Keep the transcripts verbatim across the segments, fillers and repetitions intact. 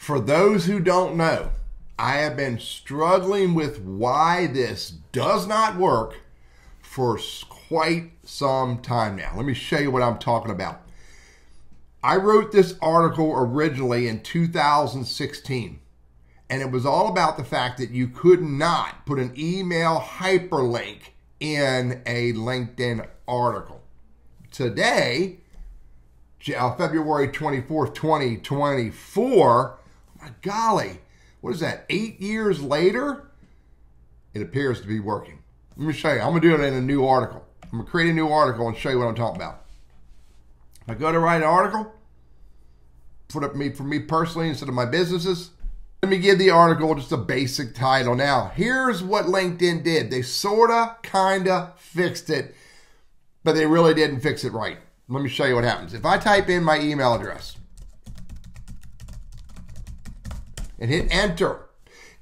For those who don't know, I have been struggling with why this does not work for quite some time now. Let me show you what I'm talking about. I wrote this article originally in two thousand sixteen, and it was all about the fact that you could not put an email hyperlink in a LinkedIn article. Today, February twenty-fourth, twenty twenty-four, my golly, what is that, eight years later? It appears to be working. Let me show you. I'm going to do it in a new article. I'm going to create a new article and show you what I'm talking about. If I go to write an article, put up me for me personally instead of my businesses. Let me give the article just a basic title. Now, here's what LinkedIn did. They sort of, kind of fixed it, but they really didn't fix it right. Let me show you what happens. If I type in my email address and hit enter,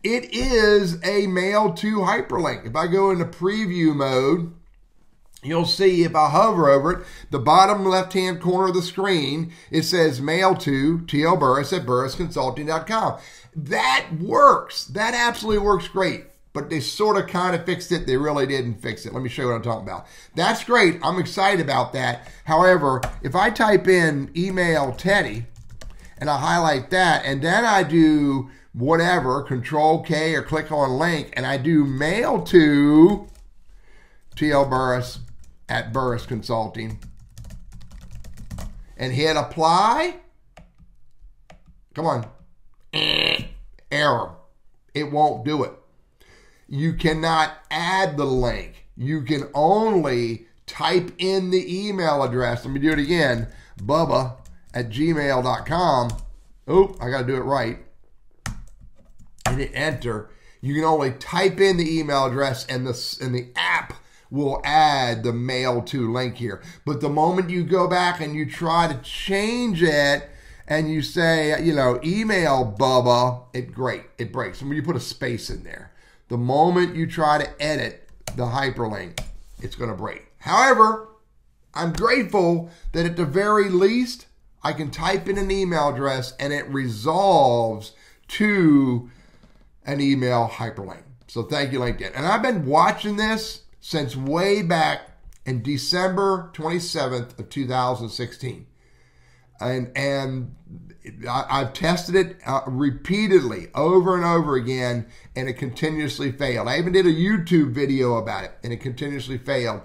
it is a mail to hyperlink. If I go into preview mode, you'll see if I hover over it, the bottom left-hand corner of the screen, it says mail to T L Burriss at burriss consulting dot com. That works. That absolutely works great. But they sort of kind of fixed it. They really didn't fix it. Let me show you what I'm talking about. That's great. I'm excited about that. However, if I type in email Teddy and I highlight that, and then I do whatever, control K or click on link, and I do mail to T L Burriss at Burriss Consulting and hit apply. Come on. Error. It won't do it. You cannot add the link. You can only type in the email address. Let me do it again. Bubba at gmail dot com. Oh, I got to do it right. And hit enter. You can only type in the email address, and the, and the app will add the mail to link here. But the moment you go back and you try to change it, and you say, you know, email Bubba, it great, it breaks. I mean, you put a space in there. The moment you try to edit the hyperlink, it's going to break. However, I'm grateful that at the very least, I can type in an email address and it resolves to an email hyperlink. So thank you, LinkedIn. And I've been watching this since way back in December twenty-seventh of two thousand sixteen. And, and I, I've tested it uh, repeatedly over and over again, and it continuously failed. I even did a YouTube video about it, and it continuously failed.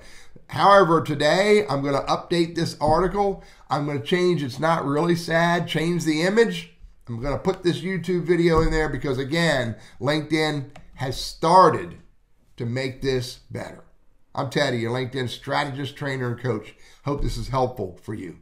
However, today I'm going to update this article. I'm going to change It's Not Really Sad, change the image. I'm going to put this YouTube video in there because, again, LinkedIn has started to make this better. I'm Teddy, your LinkedIn strategist, trainer, and coach. Hope this is helpful for you.